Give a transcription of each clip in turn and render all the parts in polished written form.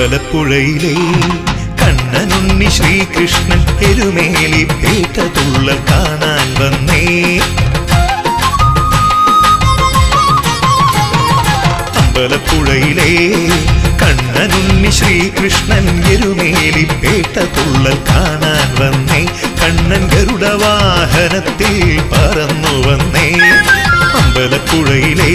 അമ്പലപ്പുഴയിലെ കണ്ണനുണ്ണി ശ്രീകൃഷ്ണൻ എരുമേലി പേട്ട തുള്ളൽ കാണാൻ വന്നേ. അമ്പലപ്പുഴയിലെ കണ്ണനുണ്ണി ശ്രീകൃഷ്ണൻ എരുമേലി പേട്ട തുള്ളൽ കാണാൻ വന്നേ. കണ്ണൻ ഗരുഡവാഹനത്തിൽ പറന്നു വന്നേ. അമ്പലപ്പുഴയിലെ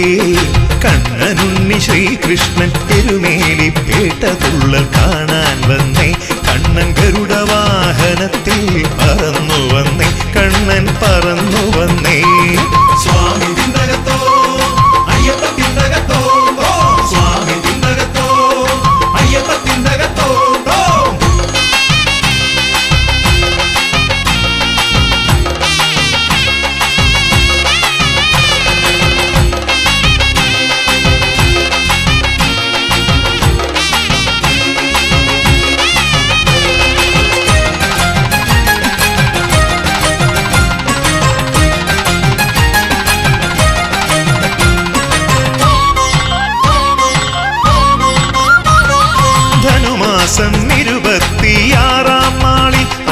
കണ്ണനുണ്ണി ശ്രീകൃഷ്ണൻ എരുമേലി പേട്ട തുള്ളൽ കാണാൻ വന്നേ. കണ്ണൻ ഗരുഡവാഹനത്തിൽ പറന്നു വന്നേ. കണ്ണൻ പറന്നു വന്നേ. സ്വാമി തിണ്ടകത്തോ അയ്യപ്പ തിണ്ടകത്തോ സ്വാമി തിണ്ടകത്തോ അയ്യപ്പ തിണ്ടകത്തോ.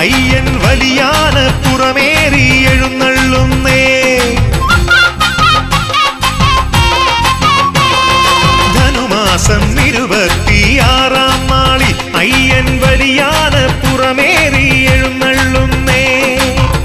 അയ്യൻ വലിയാന് പുറമേറി എഴുന്നള്ളുന്നേ. ധനുമാസം 26 നാളി അയ്യൻ വലിയാന് പുറമേറി എഴുന്നള്ളുന്നേ.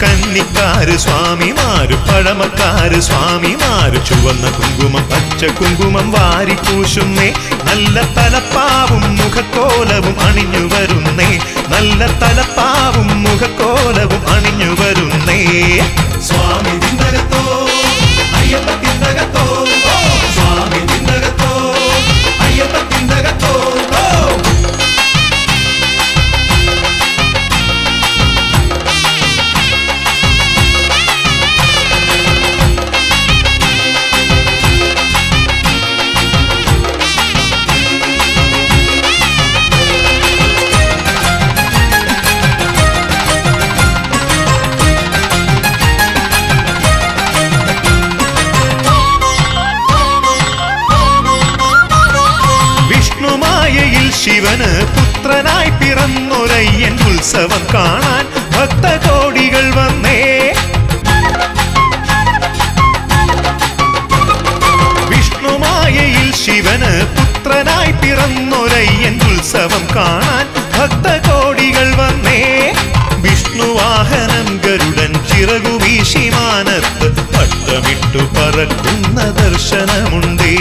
കന്നിക്കാര് സ്വാമിമാര് പഴമക്കാര് സ്വാമിമാര് ചുവന്ന കുങ്കുമം പച്ച കുങ്കുമം വാരി പൂശുന്നേ. നല്ല തലപ്പാവും മുഖക്കോലവും അണിഞ്ഞു വരുന്നേ. നല്ല തലപ്പാവും മുഖക്കോലവും അണിഞ്ഞു വരുന്നേ. സ്വാമി തിണ്ടകത്തോ അയ്യപ്പ തിണ്ടകത്തോ സ്വാമി തിണ്ടകത്തോ അയ്യപ്പ തിണ്ടകത്തോ. ശിവന് പുത്രനായി പിറന്നൊരയ്യൻ ഉത്സവം കാണാൻ ഭക്തകോടികൾ വന്നേ. വിഷ്ണുമായയിൽ ശിവന് പുത്രനായി പിറന്നൊരയ്യൻ ഉത്സവം കാണാൻ ഭക്തകോടികൾ വന്നേ. വിഷ്ണുവാഹനം ഗരുഡൻ ചിറകുവീശി മാനത്ത് പട്ടമിട്ടു പറക്കുന്ന ദർശനമുണ്ടേ.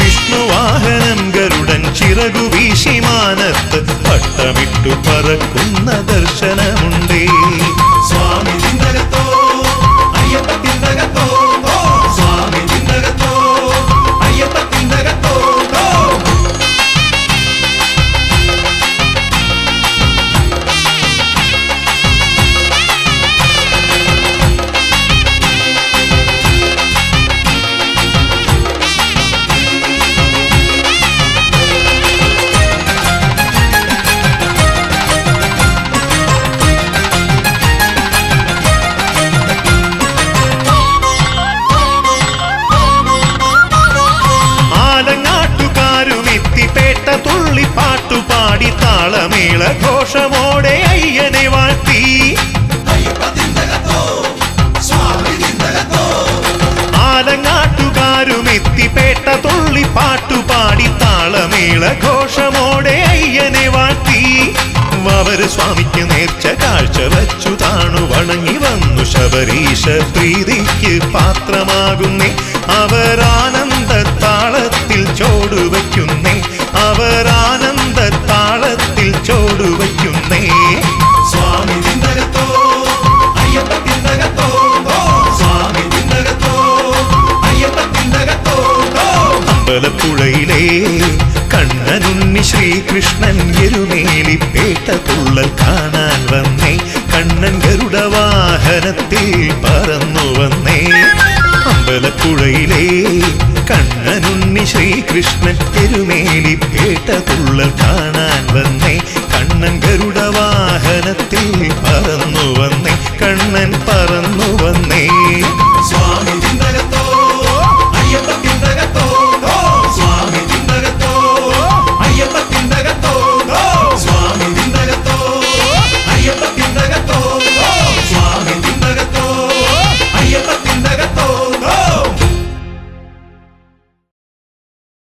വിഷ്ണുവാഹനം ഗരുഡൻ ചിറകുവീശി മാനത്ത് പട്ടമിട്ടു പറക്കുന്ന ദർശനമുണ്ടേ. സ്വാമി തിണ്ടകത്തോ അയ്യപ്പ തിണ്ടകത്തോ സ്വാമി തിണ്ടകത്തോ അയ്യപ്പ തിണ്ടകത്തോ. പാടി താളമേള ഘോഷമോടെ അയ്യനെ വാഴ്ത്തി. ആലങ്ങാട്ടുകാരുമെത്തിപ്പേട്ട തുള്ളി പാട്ടുപാടി താളമേള ഘോഷമോടെ അയ്യനെ വാഴ്ത്തി. അവര് സ്വാമിക്ക് നേർച്ച കാഴ്ച വച്ചു താണു വണങ്ങി വന്നു ശബരീശ പ്രീതിക്ക് പാത്രമാകുന്നേ. അവരാനന്ദ താളത്തിൽ ചോടുവയ്ക്കുന്നേ. അവരാനന്ദ താളത്തിൽ ചോടുവയ്ക്കുന്നേ. സ്വാമി തിണ്ടകത്തോ അയ്യപ്പ തിണ്ടകത്തോ സ്വാമി തിണ്ടകത്തോ അയ്യപ്പ തിണ്ടകത്തോ. അമ്പലപ്പുഴയിലെ കണ്ണനുണ്ണി ശ്രീകൃഷ്ണൻ എരുമേലി പേട്ട തുള്ളൽ കാണാൻ വന്നേ. കണ്ണൻ ഗരുഡവാഹനത്തിൽ പറന്നു വന്നേ. അമ്പലപ്പുഴയിലെ കണ്ണനുണ്ണി ശ്രീകൃഷ്ണൻ എരുമേലി പേട്ട തുള്ളൽ കാണാൻ വന്നേ.